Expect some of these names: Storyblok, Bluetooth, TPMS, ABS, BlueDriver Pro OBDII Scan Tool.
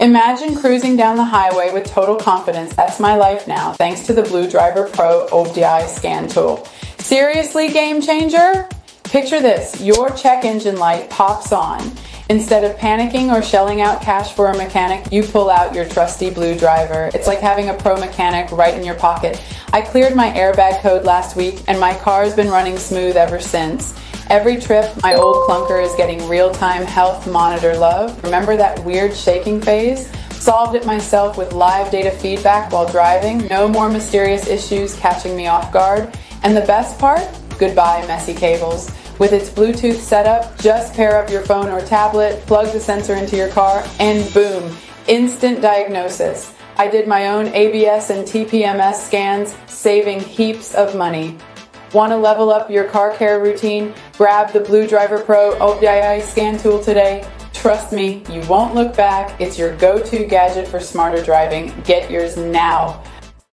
Imagine cruising down the highway with total confidence. That's my life now, thanks to the BlueDriver Pro OBDII Scan Tool. Seriously, game changer? Picture this, your check engine light pops on. Instead of panicking or shelling out cash for a mechanic, you pull out your trusty BlueDriver. It's like having a pro mechanic right in your pocket. I cleared my airbag code last week and my car's been running smooth ever since. Every trip, my old clunker is getting real-time health monitor love. Remember that weird shaking phase? Solved it myself with live data feedback while driving. No more mysterious issues catching me off guard. And the best part? Goodbye, messy cables. With its Bluetooth setup, just pair up your phone or tablet, plug the sensor into your car, and boom, instant diagnosis. I did my own ABS and TPMS scans, saving heaps of money. Want to level up your car care routine? Grab the BlueDriver Pro OBDII Scan Tool today. Trust me, you won't look back. It's your go-to gadget for smarter driving. Get yours now.